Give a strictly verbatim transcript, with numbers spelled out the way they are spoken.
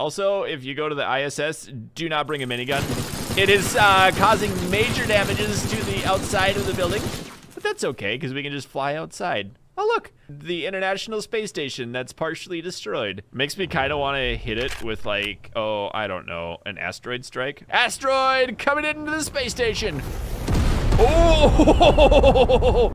Also, if you go to the I S S, do not bring a minigun. It is uh, causing major damages to the outside of the building, but that's okay because we can just fly outside. Oh, look, the International Space Station that's partially destroyed. Makes me kind of want to hit it with like, oh, I don't know, an asteroid strike. Asteroid coming into the space station. Oh!